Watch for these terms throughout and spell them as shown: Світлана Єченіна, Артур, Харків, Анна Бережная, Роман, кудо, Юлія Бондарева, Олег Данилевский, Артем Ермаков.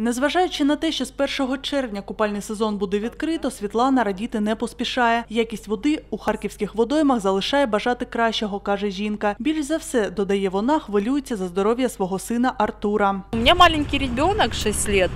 Незважаючи на те, що з 1 червня купальний сезон буде відкрито, Світлана радіти не поспішає. Якість води у харківських водоймах залишає бажати кращого, каже жінка. Більш за все, додає вона, хвилюється за здоров'я свого сина Артура. У мене маленький дитина, 6 років.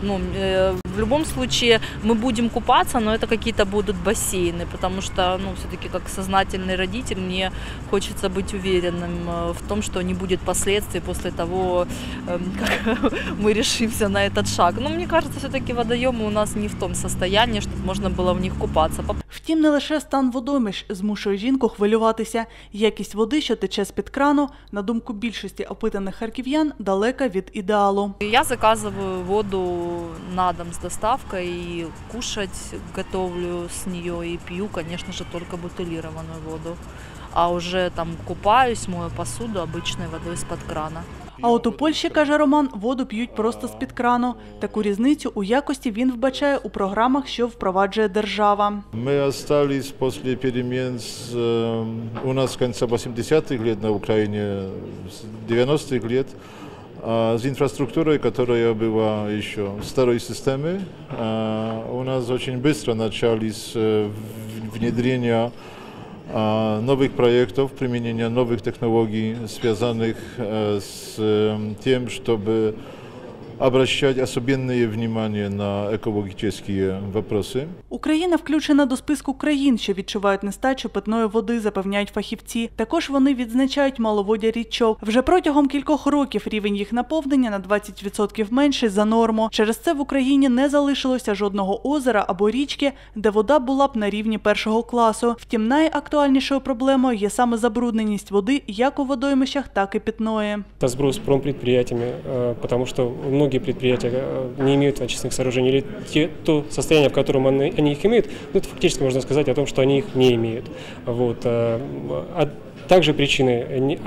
В любом случае мы будем купаться, но это какие-то будут бассейны, потому что, все-таки как сознательный родитель мне хочется быть уверенным в том, что не будет последствий после того, как мы решимся на этот шаг. Но мне кажется, все-таки водоемы у нас не в том состоянии, чтобы можно было в них купаться. Втім, не лише стан водоймищ змушує жінку хвилюватися. Якість води, що тече з-під крану, на думку більшості опитаних харків'ян, далека від ідеалу. Я заказую воду на дом з доставкою і кушать готовлю з неї і п'ю, звісно, тільки бутиліровану воду. А вже там купаюсь, мою посуду звичайною водою з-під крана. А от у Польщі, каже Роман, воду п'ють просто з-під крану. Таку різницю у якості він вбачає у програмах, що впроваджує держава. Ми залишилися після перемін. У нас з кінця 80-х років на Україні, з 90-х років, з інфраструктурою, яка була ще в старій системі. У нас дуже швидко почалися внедрення новых проектов, применения новых технологий, связанных с тем, чтобы обращать особенное внимание на экологические вопросы. Україна включена до списку країн, що відчувають нестачу питної води, запевняють фахівці. Також вони відзначають маловоддя річок. Вже протягом кількох років рівень їх наповнення на 20% менший за норму. Через це в Україні не залишилося жодного озера або річки, де вода була б на рівні першого класу. Втім, найактуальнішою проблемою є саме забрудненість води як у водоймищах, так і питної. Це зброс промпідприємствами, тому що многие предприятия не имеют очистных сооружений, или то состояние, в котором они их имеют, это фактически можно сказать о том, что они их не имеют. Вот. А также причины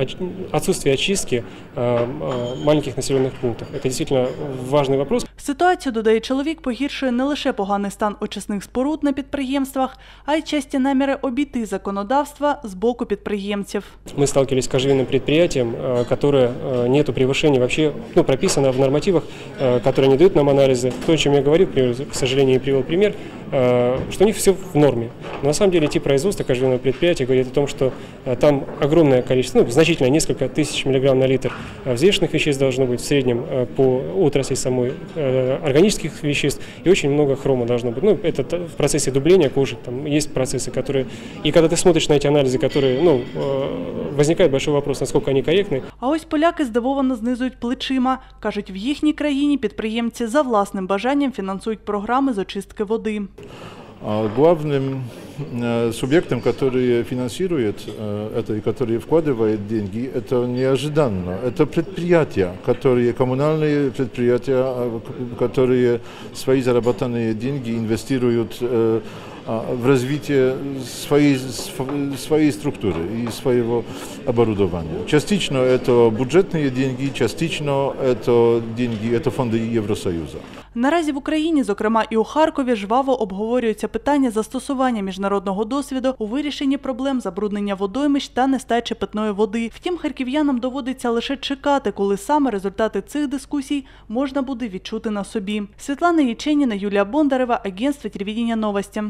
отсутствия очистки маленьких населенных пунктов. Это действительно важный вопрос. Ситуацію, додає чоловік, погіршує не лише поганий стан очисних споруд на підприємствах, а й часті наміри обійти законодавства з боку підприємців. Ми сталкивались з кожевинним підприємством, яке не перевищення, взагалі прописано в нормативах, які не дають нам аналізи. То, о чому я говорив, к сожалению, я привел пример, що у них все в нормі. На самом деле, ті производства кожевинного підприємства говорять о том, що там огромне кількість, значительно, несколько тисяч міліграм на літр взвішених веществ должно бути в середньому по отрасли самої органических веществ и очень много хрома должно быть. Это в процессе дубления кожи, там есть процессы, которые... И когда ты смотришь на эти анализы, которые, возникает большой вопрос, насколько они корректны. А ось поляки здивовано знизують плечима. Кажуть, в їхній країні підприємці за власним бажанням фінансують програми з очистки води. Главным субъектом, который финансирует это и который вкладывает деньги, это неожиданно. Это предприятия, коммунальные предприятия, которые свои заработанные деньги инвестируют в развитие своей структуры и своего оборудования. Частично это бюджетные деньги, частично это деньги, это фонды Евросоюза. Наразі в Україні, зокрема і у Харкові, жваво обговорюється питання застосування міжнародного досвіду у вирішенні проблем забруднення водоймищ та нестачі питної води. Втім, харків'янам доводиться лише чекати, коли саме результати цих дискусій можна буде відчути на собі. Світлана Єченіна, Юлія Бондарева, агентство телевидения «Новости».